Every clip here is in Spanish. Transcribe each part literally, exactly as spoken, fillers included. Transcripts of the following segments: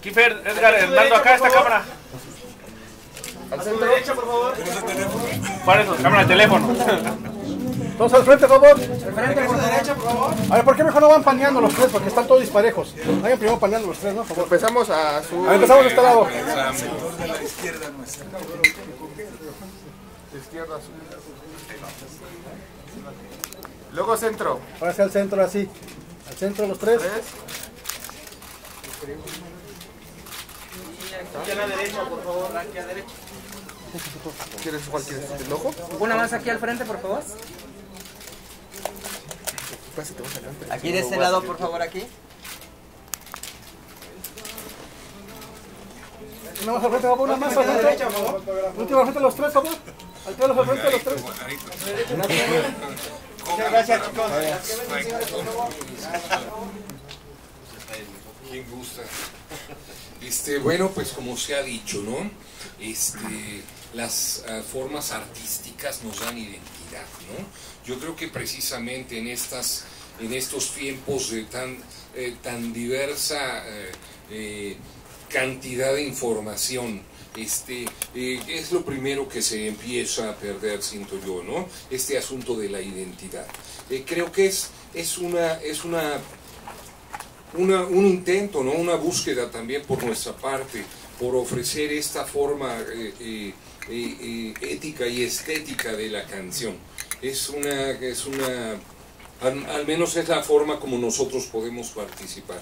Kifer, Edgar, Hernando, acá esta cámara. Al centro derecho, por favor. ¿Cuál es su cámara de teléfono? Todos al frente, por favor. Al frente, por derecha, por favor. A ver, ¿por qué mejor no van paneando los tres? Porque están todos disparejos. Vayan primero paneando los tres, ¿no? Por favor. Empezamos a su... A ver, empezamos a este lado. Sector de la izquierda nuestra. Izquierda, azul. Luego centro. Ahora hacia el centro, así. Al centro los tres. Aquí a la derecha, por favor, aquí a la derecha. ¿Quieres cuál quieres? ¿El ojo? Una más aquí al frente, por favor. Aquí de este lado, por favor, aquí. Una más al frente, por favor, una más al frente. Última frente los tres, por favor. Altéalos al frente los tres. Muchas gracias, chicos. ¿Quién gusta? Este, bueno, pues como se ha dicho, ¿no? Este, las uh, formas artísticas nos dan identidad, ¿no? Yo creo que precisamente en estas, en estos tiempos de tan, eh, tan diversa eh, eh, cantidad de información, este, eh, es lo primero que se empieza a perder, siento yo, ¿no? Este asunto de la identidad. Eh, creo que es, es una... Es una Una, un intento, ¿no? Una búsqueda también por nuestra parte, por ofrecer esta forma eh, eh, eh, ética y estética de la canción. Es una, es una al, al menos es la forma como nosotros podemos participar,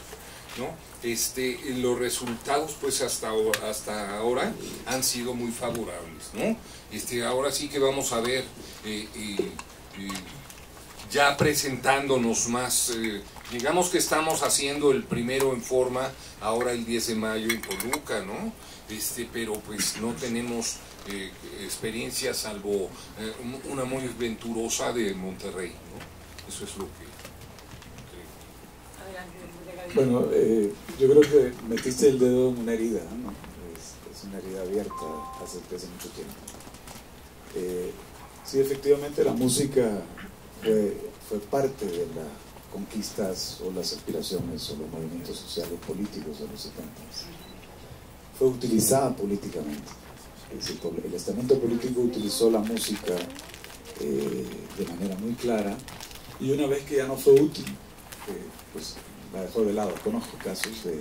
¿no? Este, los resultados pues hasta, hasta ahora han sido muy favorables, ¿no? Este, ahora sí que vamos a ver eh, eh, eh, ya presentándonos más... Eh, Digamos que estamos haciendo el primero en forma, ahora el diez de mayo en Toluca, ¿no? Este, pero pues no tenemos eh, experiencia salvo eh, una muy venturosa de Monterrey, ¿no? Eso es lo que creo. Bueno, eh, yo creo que metiste el dedo en una herida, ¿no? Es, es una herida abierta hace, hace mucho tiempo. Eh, sí, efectivamente la música fue, fue parte de la... conquistas o las aspiraciones o los movimientos sociales políticos de los setenta. Fue utilizada políticamente. El estamento político utilizó la música eh, de manera muy clara y una vez que ya no fue útil, eh, pues la dejó de lado. Conozco casos de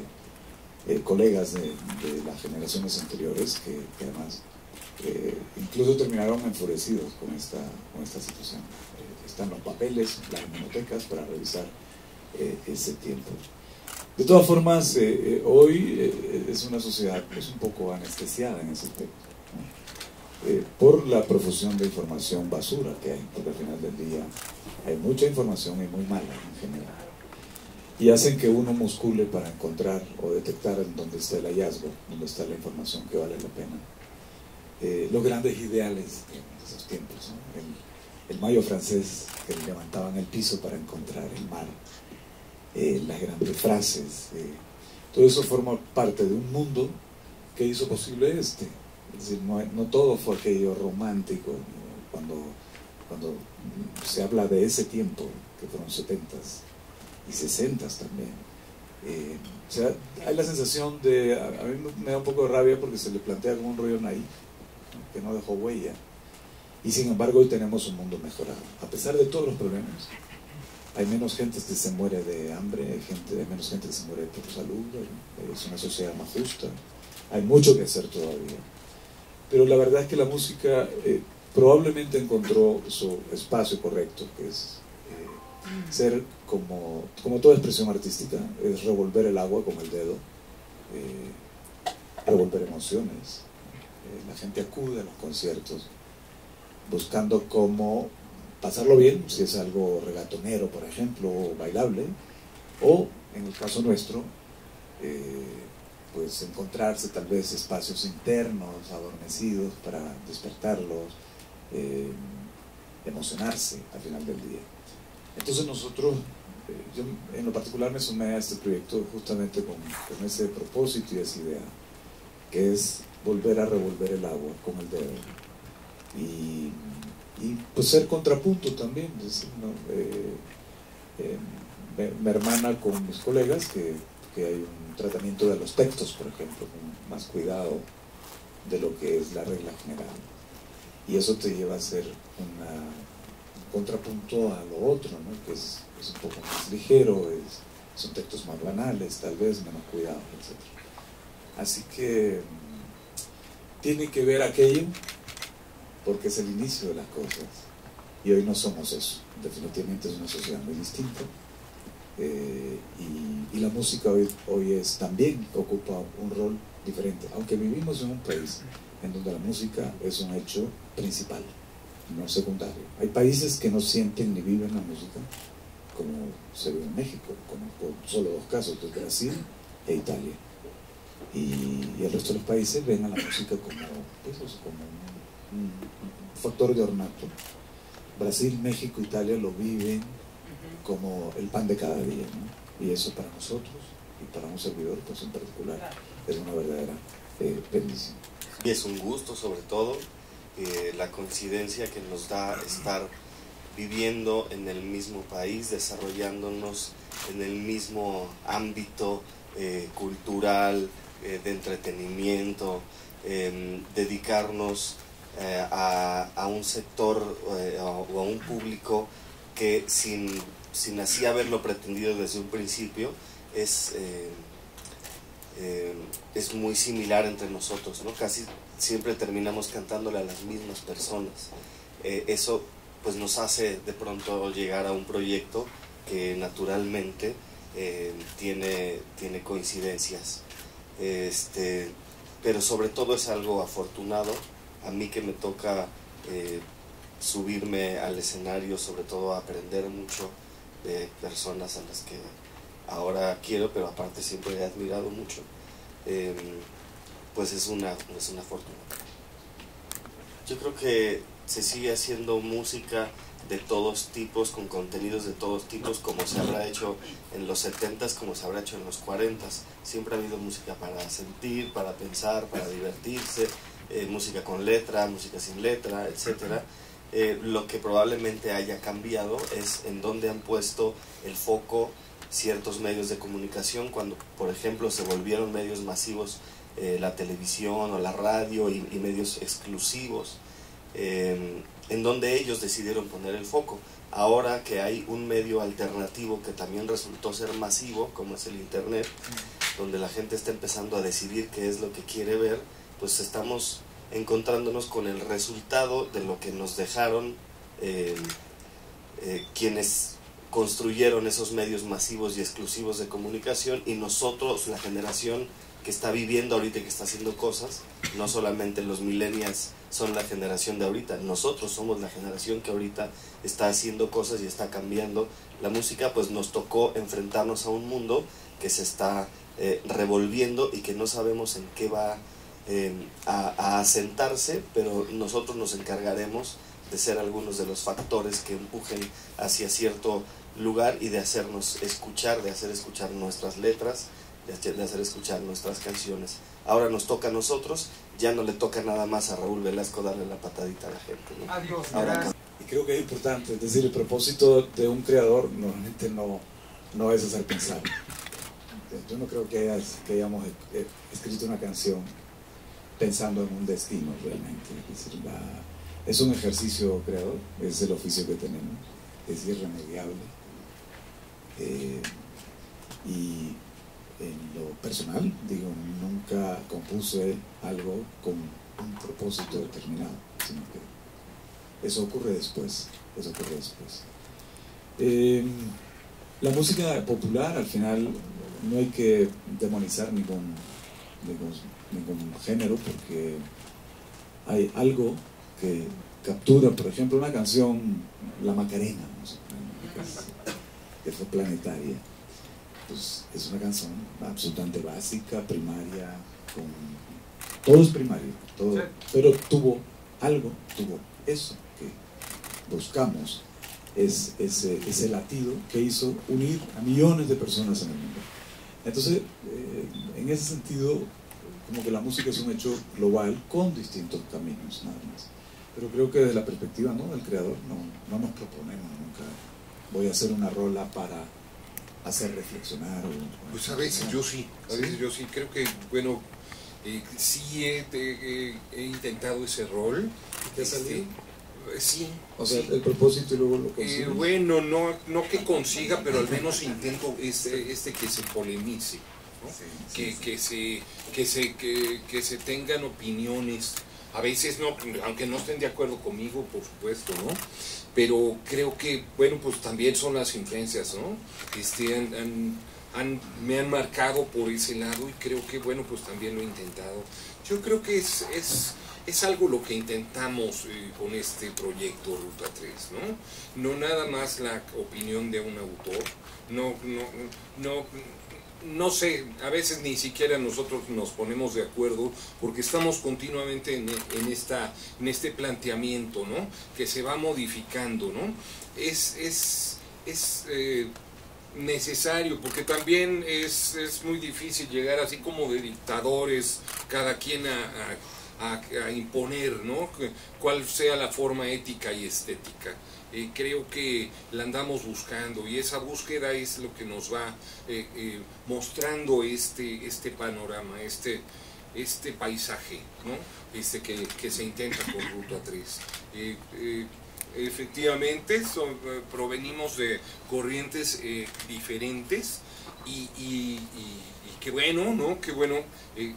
eh, colegas de, de las generaciones anteriores que, que además eh, incluso terminaron enfurecidos con esta, con esta situación. Están los papeles, las bibliotecas para revisar eh, ese tiempo. De todas formas, eh, eh, hoy eh, es una sociedad pues, un poco anestesiada en ese tema, ¿no? eh, por la profusión de información basura que hay, porque al final del día hay mucha información y muy mala en general. Y hacen que uno muscule para encontrar o detectar en dónde está el hallazgo, dónde está la información que vale la pena. Eh, los grandes ideales de esos tiempos, ¿no? el, El mayo francés, que levantaban el piso para encontrar el mar, eh, las grandes frases, eh, todo eso forma parte de un mundo que hizo posible este. Es decir, no, no todo fue aquello romántico, ¿no? cuando, cuando se habla de ese tiempo, que fueron setentas y sesentas también. Eh, o sea, hay la sensación de, a, a mí me da un poco de rabia porque se le plantea como un rollo naif, que no dejó huella. Y sin embargo hoy tenemos un mundo mejorado. A pesar de todos los problemas, hay menos gente que se muere de hambre, hay, gente, hay menos gente que se muere por salud, es una sociedad más justa, hay mucho que hacer todavía. Pero la verdad es que la música eh, probablemente encontró su espacio correcto, que es eh, ser como, como toda expresión artística, es revolver el agua con el dedo, eh, revolver emociones. Eh, la gente acude a los conciertos, buscando cómo pasarlo bien, si es algo regatonero, por ejemplo, o bailable, o, en el caso nuestro, eh, pues encontrarse tal vez espacios internos, adormecidos, para despertarlos, eh, emocionarse al final del día. Entonces nosotros, eh, yo en lo particular me sumé a este proyecto justamente con, con ese propósito y esa idea, que es volver a revolver el agua con el dedo. Y, y pues ser contrapunto también, es decir, ¿no? eh, eh, me, me hermana con mis colegas que que hay un tratamiento de los textos, por ejemplo, con más cuidado de lo que es la regla general. Y eso te lleva a hacer una, un contrapunto a lo otro, ¿no? Que es, es un poco más ligero, es, son textos más banales, tal vez menos cuidados, etcétera. Así que tiene que ver aquello, porque es el inicio de las cosas. Y hoy no somos eso, definitivamente es una sociedad muy distinta. Eh, y, y la música hoy, hoy es, también ocupa un rol diferente, aunque vivimos en un país en donde la música es un hecho principal, no secundario. Hay países que no sienten ni viven la música como se vive en México, con solo dos casos, de Brasil e Italia, y, y el resto de los países ven a la música como, pues, como un, un, un factor de ornato. Brasil, México, Italia lo viven como el pan de cada día, ¿no? Y eso para nosotros y para un servidor, pues, en particular, es una verdadera eh, bendición. Y es un gusto, sobre todo, eh, la coincidencia que nos da estar viviendo en el mismo país, desarrollándonos en el mismo ámbito eh, cultural, eh, de entretenimiento, eh, dedicarnos eh, a, a un sector eh, o a un público que sin, sin así haberlo pretendido desde un principio, es, eh, eh, es muy similar entre nosotros, ¿no? Casi siempre terminamos cantándole a las mismas personas. Eh, eso pues nos hace de pronto llegar a un proyecto que naturalmente eh, tiene, tiene coincidencias. Este, pero sobre todo es algo afortunado, a mí que me toca... Eh, subirme al escenario, sobre todo a aprender mucho de personas a las que ahora quiero, pero aparte siempre he admirado mucho, eh, pues es una, es una fortuna. Yo creo que se sigue haciendo música de todos tipos, con contenidos de todos tipos, como se habrá hecho en los setentas, como se habrá hecho en los cuarentas. Siempre ha habido música para sentir, para pensar, para divertirse, eh, música con letra, música sin letra, etcétera. Eh, lo que probablemente haya cambiado es en dónde han puesto el foco ciertos medios de comunicación, cuando, por ejemplo, se volvieron medios masivos eh, la televisión o la radio y, y medios exclusivos, eh, en donde ellos decidieron poner el foco. Ahora que hay un medio alternativo que también resultó ser masivo, como es el internet, donde la gente está empezando a decidir qué es lo que quiere ver, pues estamos... encontrándonos con el resultado de lo que nos dejaron eh, eh, quienes construyeron esos medios masivos y exclusivos de comunicación, y nosotros, la generación que está viviendo ahorita y que está haciendo cosas. No solamente los millennials son la generación de ahorita, nosotros somos la generación que ahorita está haciendo cosas y está cambiando la música, pues nos tocó enfrentarnos a un mundo que se está eh, revolviendo y que no sabemos en qué va Eh, a, a asentarse, pero nosotros nos encargaremos de ser algunos de los factores que empujen hacia cierto lugar y de hacernos escuchar, de hacer escuchar nuestras letras, de hacer, de hacer escuchar nuestras canciones. Ahora nos toca a nosotros, ya no le toca nada más a Raúl Velasco darle la patadita a la gente, ¿no? Adiós. Ahora, y creo que es importante, es decir, el propósito de un creador normalmente no, no es hacer pensar. Yo no creo que, hayas, que hayamos eh, escrito una canción pensando en un destino realmente. Es decir, la, es un ejercicio creador, es el oficio que tenemos, es irremediable. Eh, y en lo personal, digo, nunca compuse algo con un propósito determinado, sino que eso ocurre después, eso ocurre después. Eh, la música popular, al final, no hay que demonizar ningún... ningún ningún género, porque hay algo que captura, por ejemplo, una canción, La Macarena, no sé, que, es, que fue planetaria. Pues es una canción absolutamente básica, primaria, con... todo es primario, todo, pero tuvo algo, tuvo eso que buscamos, es ese, ese latido que hizo unir a millones de personas en el mundo. Entonces, eh, en ese sentido, como que la música es un hecho global con distintos caminos, nada más. Pero creo que desde la perspectiva, ¿no?, del creador, no, no nos proponemos nunca, voy a hacer una rola para hacer reflexionar? O, pues a veces yo sí, a veces ¿Sí? yo sí, creo que, bueno, eh, sí he, eh, he intentado ese rol. ¿Te ha salido? Sí. O sea, sí. El propósito y luego lo consigo. Eh, bueno, no, no que consiga, pero al menos intento este, este que se polemice, ¿no? Sí, sí, que, sí. Que, se, que, se, que, que se tengan opiniones, a veces no, aunque no estén de acuerdo conmigo, por supuesto, ¿no? Pero creo que, bueno, pues también son las influencias, ¿no? Este, han, han, han, me han marcado por ese lado y creo que, bueno, pues también lo he intentado. Yo creo que es... es Es algo lo que intentamos eh, con este proyecto Ruta tres, ¿no? No nada más la opinión de un autor, no, no, no, no sé, a veces ni siquiera nosotros nos ponemos de acuerdo porque estamos continuamente en, en, esta, en este planteamiento, ¿no? Que se va modificando, ¿no? Es, es, es eh, necesario, porque también es, es muy difícil llegar así como de dictadores, cada quien a... a A, a imponer, ¿no? Cuál sea la forma ética y estética. Eh, creo que la andamos buscando y esa búsqueda es lo que nos va eh, eh, mostrando este, este panorama, este, este paisaje, ¿no? Este que, que se intenta con Ruta tres. Eh, eh, efectivamente, son, provenimos de corrientes eh, diferentes y, y, y Qué bueno, ¿no? Qué bueno, eh,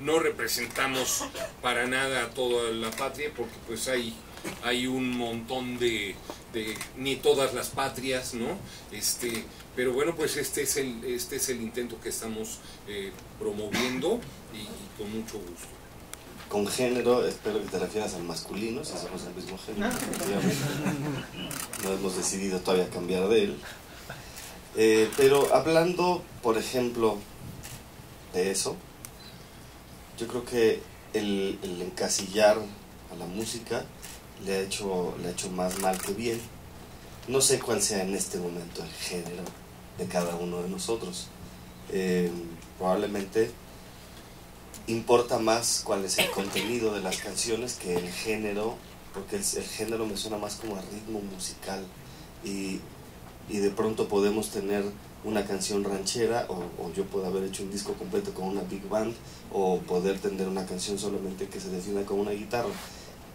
no representamos para nada a toda la patria, porque pues hay, hay un montón de, de, ni todas las patrias, ¿no? Este, pero bueno, pues este es el, este es el intento que estamos eh, promoviendo y, y con mucho gusto. Con género, espero que te refieras al masculino, si somos el mismo género, efectivamente. No hemos decidido todavía cambiar de él. Eh, pero hablando, por ejemplo, de eso, yo creo que el, el encasillar a la música le ha, hecho, le ha hecho más mal que bien. No sé cuál sea en este momento el género de cada uno de nosotros. Eh, probablemente importa más cuál es el contenido de las canciones que el género, porque el, el género me suena más como a ritmo musical y, y de pronto podemos tener una canción ranchera, o, o yo puedo haber hecho un disco completo con una big band, o poder tener una canción solamente que se defina con una guitarra.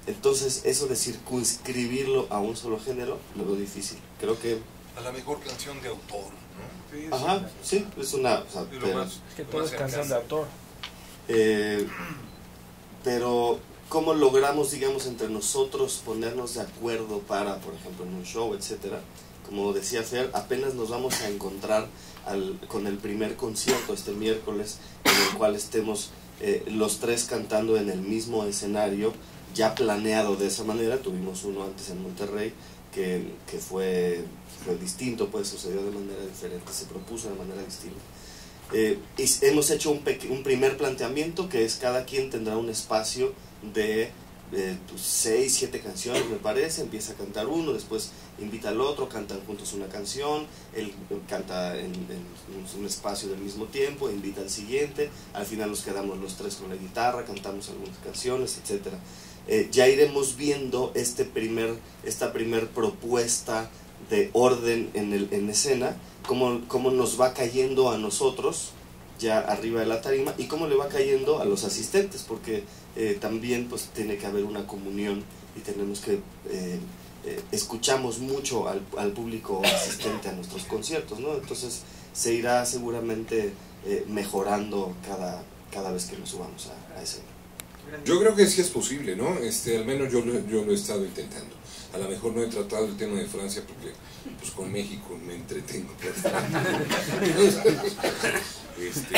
Entonces, eso de circunscribirlo a un solo género, lo veo difícil. Creo que... a la mejor canción de autor, ¿no? Sí, ajá, una... sí, es una... O sea, pero... más, es que todo es canción casa. de autor. Eh, pero, ¿cómo logramos, digamos, entre nosotros ponernos de acuerdo para, por ejemplo, en un show, etcétera? Como decía Fer, apenas nos vamos a encontrar al, con el primer concierto este miércoles, en el cual estemos eh, los tres cantando en el mismo escenario, ya planeado de esa manera. Tuvimos uno antes en Monterrey que, que fue, fue distinto, pues sucedió de manera diferente, se propuso de manera distinta. Eh, y hemos hecho un, un primer planteamiento que es cada quien tendrá un espacio de... Eh, pues seis, siete canciones me parece. Empieza a cantar uno, después invita al otro, cantan juntos una canción, él canta en, en un espacio del mismo tiempo, invita al siguiente, al final nos quedamos los tres con la guitarra, cantamos algunas canciones, etcétera. Eh, ya iremos viendo este primer, esta primer propuesta de orden en, el, en escena, cómo, cómo nos va cayendo a nosotros ya arriba de la tarima y cómo le va cayendo a los asistentes, porque eh, también pues tiene que haber una comunión y tenemos que eh, eh, escuchamos mucho al, al público asistente a nuestros conciertos, ¿no? Entonces se irá seguramente eh, mejorando cada, cada vez que nos subamos a, a ese. Yo creo que sí es posible, ¿no? Este, al menos yo, yo lo he estado intentando. A lo mejor no he tratado el tema de Francia porque pues con México me entretengo. Este,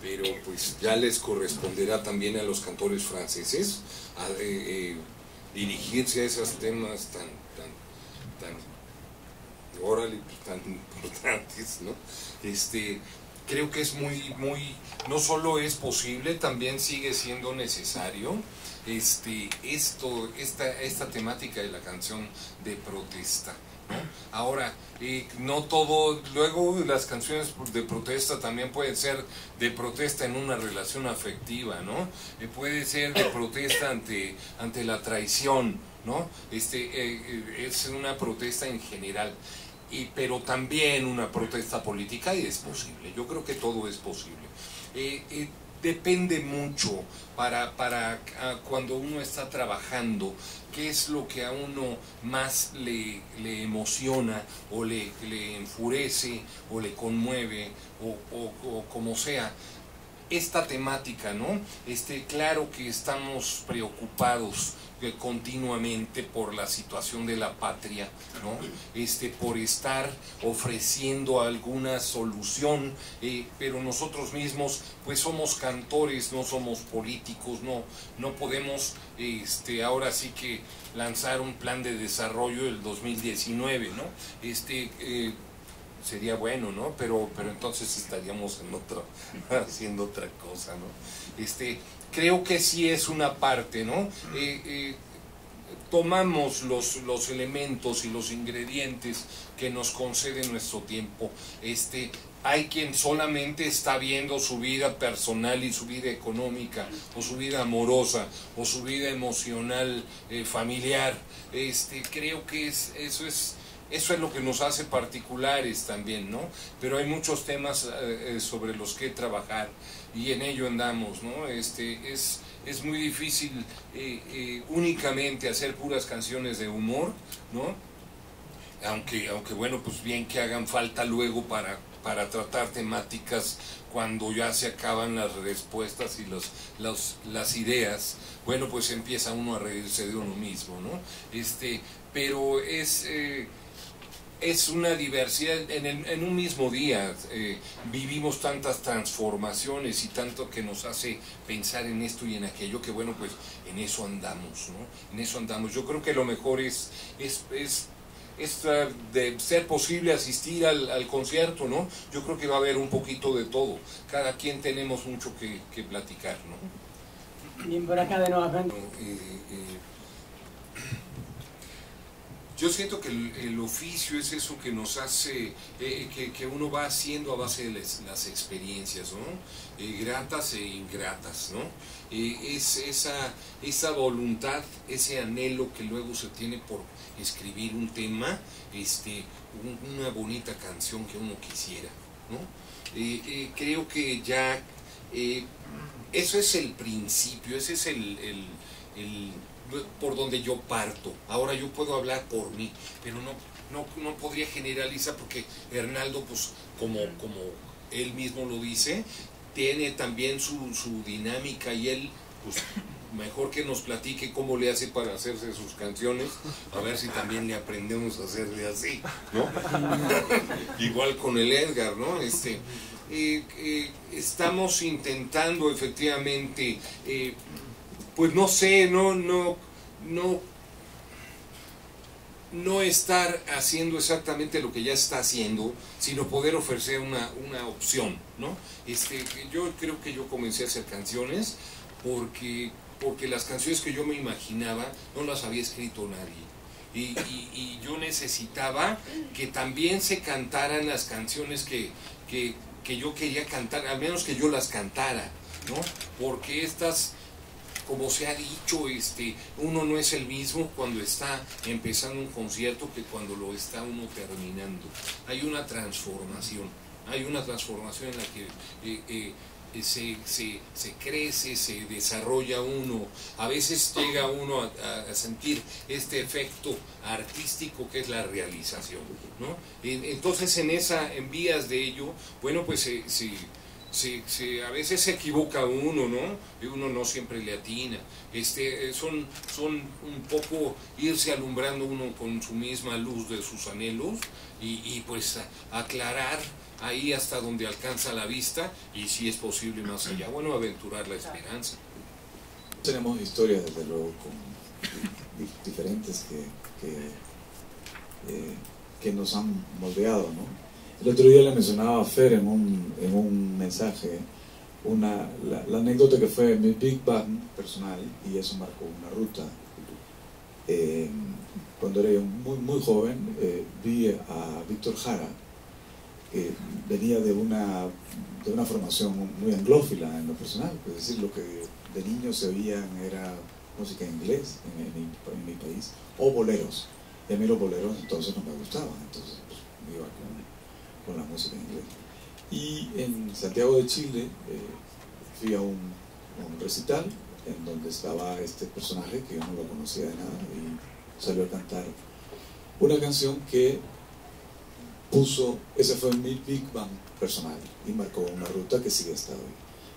pero pues ya les corresponderá también a los cantores franceses a, eh, eh, dirigirse a esos temas tan tan tan órale, tan importantes, ¿no? Este, creo que es muy muy no solo es posible, también sigue siendo necesario este esto esta esta temática de la canción de protesta, ¿no? Ahora, y no todo, luego las canciones de protesta también pueden ser de protesta en una relación afectiva, ¿no? Eh, puede ser de protesta ante, ante la traición, ¿no? Este, eh, es una protesta en general. y, pero también una protesta política, y es posible. Yo creo que todo es posible. Eh, eh, depende mucho para, para cuando uno está trabajando, qué es lo que a uno más le, le emociona o le, le enfurece o le conmueve o, o, o como sea. Esta temática, ¿no? Este, claro que estamos preocupados continuamente por la situación de la patria, ¿no? Este, por estar ofreciendo alguna solución, eh, pero nosotros mismos pues somos cantores, no somos políticos, no, no podemos este, ahora sí que lanzar un plan de desarrollo del dos mil diecinueve, ¿no? Este, eh, sería bueno, ¿no? Pero, pero entonces estaríamos en otro, haciendo otra cosa, ¿no? Este, creo que sí es una parte, ¿no? Eh, eh, tomamos los, los elementos y los ingredientes que nos concede nuestro tiempo. Este, hay quien solamente está viendo su vida personal y su vida económica, o su vida amorosa, o su vida emocional, eh, familiar. Este, creo que es, eso es... Eso es lo que nos hace particulares también, ¿no? Pero hay muchos temas eh, sobre los que trabajar y en ello andamos, ¿no? Este, es, es muy difícil eh, eh, únicamente hacer puras canciones de humor, ¿no? Aunque, aunque bueno, pues bien que hagan falta luego para, para tratar temáticas cuando ya se acaban las respuestas y los, los, las ideas. Bueno, pues empieza uno a reírse de uno mismo, ¿no? Este, pero es... Eh, Es una diversidad, en, el, en un mismo día eh, vivimos tantas transformaciones y tanto que nos hace pensar en esto y en aquello, que bueno, pues en eso andamos, ¿no? En eso andamos. Yo creo que lo mejor es, es, es, es de ser posible asistir al, al concierto, ¿no? Yo creo que va a haber un poquito de todo. Cada quien tenemos mucho que, que platicar, ¿no? Bien, por acá de nuevo. eh, eh, Yo siento que el, el oficio es eso que nos hace, eh, que, que uno va haciendo a base de les, las experiencias, ¿no? Eh, gratas e ingratas, ¿no? Eh, es esa, esa voluntad, ese anhelo que luego se tiene por escribir un tema, este, un, una bonita canción que uno quisiera, ¿no? Eh, eh, creo que ya, eh, eso es el principio, ese es el... el, el por donde yo parto. Ahora yo puedo hablar por mí, pero no, no, no podría generalizar, porque Hernando, pues como, como él mismo lo dice, tiene también su, su dinámica, y él pues mejor que nos platique cómo le hace para hacerse sus canciones, a ver si también le aprendemos a hacerle así, ¿no? Igual con el Edgar, ¿no? Este, eh, eh, estamos intentando efectivamente... Eh, pues no sé, no, no, no, no estar haciendo exactamente lo que ya está haciendo, sino poder ofrecer una, una opción, ¿no? Este, yo creo que yo comencé a hacer canciones porque, porque las canciones que yo me imaginaba no las había escrito nadie. Y, y, y yo necesitaba que también se cantaran las canciones que, que, que yo quería cantar, al menos que yo las cantara, ¿no? Porque estas... Como se ha dicho, este, uno no es el mismo cuando está empezando un concierto que cuando lo está uno terminando. Hay una transformación, hay una transformación en la que eh, eh, se, se, se crece, se desarrolla uno. A veces llega uno a, a sentir este efecto artístico que es la realización, ¿no? Entonces, en esa, en vías de ello, bueno, pues se... se Sí, sí, a veces se equivoca uno, ¿no? Y uno no siempre le atina. Este, son, son un poco irse alumbrando uno con su misma luz de sus anhelos y, y pues aclarar ahí hasta donde alcanza la vista y si es posible más allá. Bueno, aventurar la esperanza. Tenemos historias, desde luego, con, diferentes que, que, eh, que nos han moldeado, ¿no? El otro día le mencionaba a Fer en un, en un mensaje una, la, la anécdota que fue mi Big Bang personal, y eso marcó una ruta. Eh, cuando era yo muy, muy joven, eh, vi a Víctor Jara, que eh, venía de una, de una formación muy anglófila en lo personal, es decir, lo que de niño se oían era música en inglés en, en, en mi país, o boleros, y a mí los boleros entonces no me gustaban, entonces pues, me iba con, con la música en inglés. Y en Santiago de Chile eh, fui a un, un recital en donde estaba este personaje que yo no lo conocía de nada y salió a cantar una canción que puso, ese fue mi Big Bang personal y marcó una ruta que sigue hasta hoy,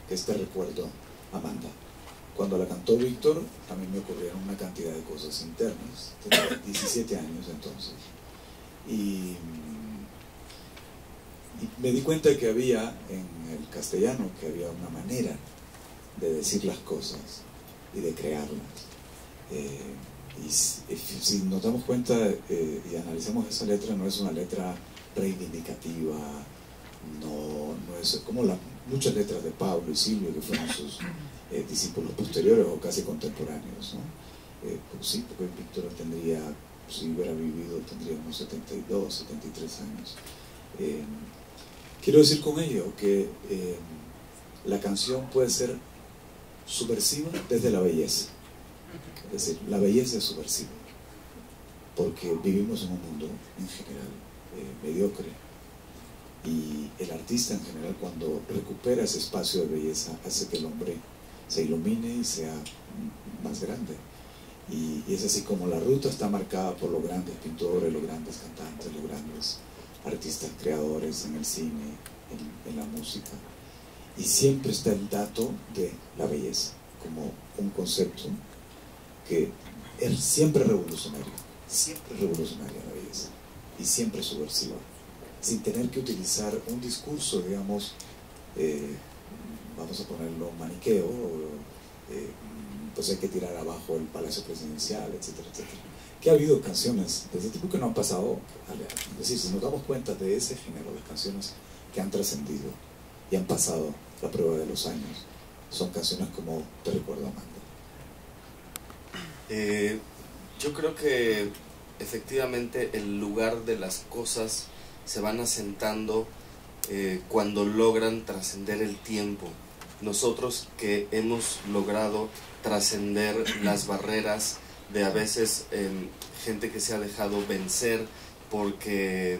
que es Te Recuerdo, Amanda. Cuando la cantó Víctor, también me ocurrieron una cantidad de cosas internas. Tenía diecisiete años entonces. Y, y me di cuenta de que había, en el castellano, que había una manera de decir las cosas y de crearlas. Eh, y si nos damos cuenta eh, y analizamos esa letra, no es una letra reivindicativa, no, no es como la, muchas letras de Pablo y Silvio, que fueron sus eh, discípulos posteriores o casi contemporáneos, ¿no? Eh, pues sí, porque Víctor tendría, si hubiera vivido, tendría unos setenta y dos, setenta y tres años. Eh, quiero decir con ello que eh, la canción puede ser subversiva desde la belleza. Es decir, la belleza es subversiva, porque vivimos en un mundo en general eh, mediocre, y el artista en general, cuando recupera ese espacio de belleza, hace que el hombre se ilumine y sea más grande. Y, y es así como la ruta está marcada por los grandes pintores, los grandes cantantes, los grandes artistas creadores en el cine, en, en la música, y siempre está el dato de la belleza como un concepto que es siempre revolucionario, siempre revolucionaria la belleza, y siempre subversiva, sin tener que utilizar un discurso, digamos, eh, vamos a ponerlo maniqueo, o, eh, pues hay que tirar abajo el Palacio Presidencial, etcétera, etcétera. Que ha habido canciones de ese tipo que no han pasado, es decir, si nos damos cuenta de ese género de canciones que han trascendido y han pasado la prueba de los años, son canciones como Te Recuerdo, Amanda. Eh, yo creo que efectivamente el lugar de las cosas se van asentando eh, cuando logran trascender el tiempo. Nosotros que hemos logrado trascender las barreras de a veces eh, gente que se ha dejado vencer porque,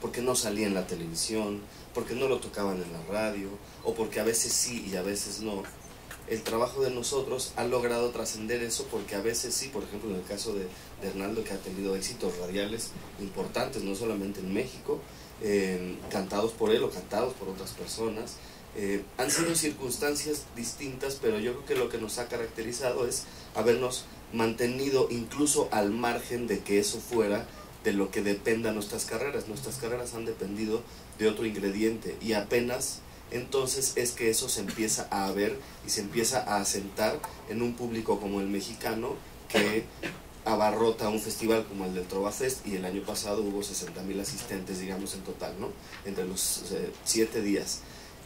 porque no salía en la televisión, porque no lo tocaban en la radio, o porque a veces sí y a veces no. El trabajo de nosotros ha logrado trascender eso, porque a veces sí, por ejemplo en el caso de, de Hernando, que ha tenido éxitos radiales importantes, no solamente en México, eh, cantados por él o cantados por otras personas. Eh, han sido circunstancias distintas, pero yo creo que lo que nos ha caracterizado es habernos mantenido incluso al margen de que eso fuera de lo que dependan nuestras carreras. Nuestras carreras han dependido de otro ingrediente, y apenas entonces es que eso se empieza a ver y se empieza a asentar en un público como el mexicano, que abarrota un festival como el del Trova Fest, y el año pasado hubo sesenta mil asistentes, digamos, en total, ¿no? Entre los eh, siete días.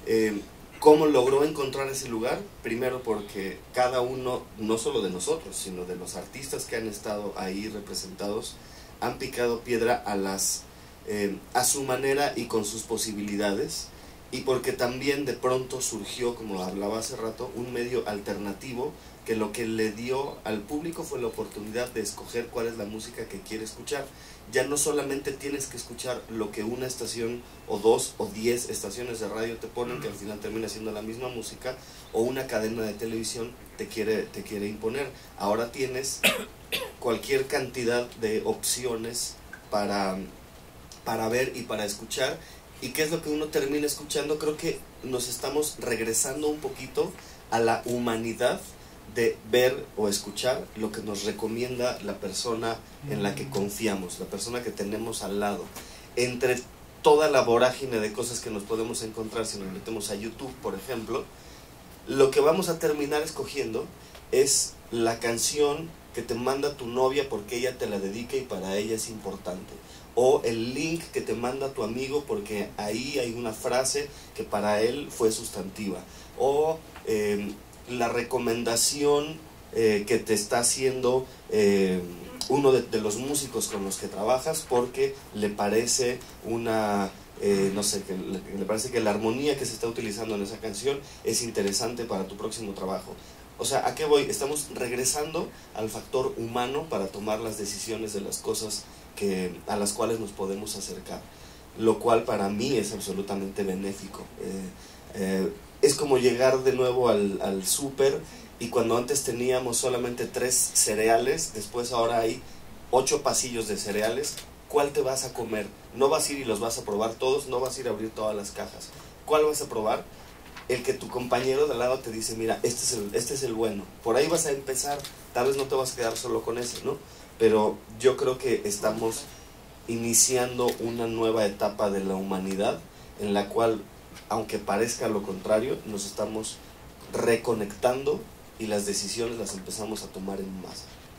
Eh, ¿Cómo logró encontrar ese lugar? Primero porque cada uno, no solo de nosotros, sino de los artistas que han estado ahí representados, han picado piedra a, las, eh, a su manera y con sus posibilidades. Y porque también de pronto surgió, como hablaba hace rato, un medio alternativo que lo que le dio al público fue la oportunidad de escoger cuál es la música que quiere escuchar. Ya no solamente tienes que escuchar lo que una estación o dos o diez estaciones de radio te ponen, que al final termina siendo la misma música, o una cadena de televisión te quiere, te quiere imponer. Ahora tienes cualquier cantidad de opciones para, para ver y para escuchar. ¿Y qué es lo que uno termina escuchando? Creo que nos estamos regresando un poquito a la humanidad de ver o escuchar lo que nos recomienda la persona en la que confiamos, la persona que tenemos al lado. Entre toda la vorágine de cosas que nos podemos encontrar, si nos metemos a YouTube, por ejemplo, lo que vamos a terminar escogiendo es la canción que te manda tu novia porque ella te la dedica y para ella es importante. O el link que te manda tu amigo porque ahí hay una frase que para él fue sustantiva. O eh, la recomendación eh, que te está haciendo eh, uno de, de los músicos con los que trabajas porque le parece una... Eh, no sé, que le, le parece que la armonía que se está utilizando en esa canción es interesante para tu próximo trabajo. O sea, ¿a qué voy? Estamos regresando al factor humano para tomar las decisiones de las cosas que, a las cuales nos podemos acercar. lo cual para mí es absolutamente benéfico. Eh, eh, es como llegar de nuevo al, al súper, y cuando antes teníamos solamente tres cereales, después ahora hay ocho pasillos de cereales. ¿Cuál te vas a comer? No vas a ir y los vas a probar todos, no vas a ir a abrir todas las cajas. ¿Cuál vas a probar? El que tu compañero de al lado te dice, mira, este es el, este es el bueno. Por ahí vas a empezar, tal vez no te vas a quedar solo con ese, ¿no? Pero yo creo que estamos iniciando una nueva etapa de la humanidad en la cual, aunque parezca lo contrario, nos estamos reconectando y las decisiones las empezamos a tomar en masa.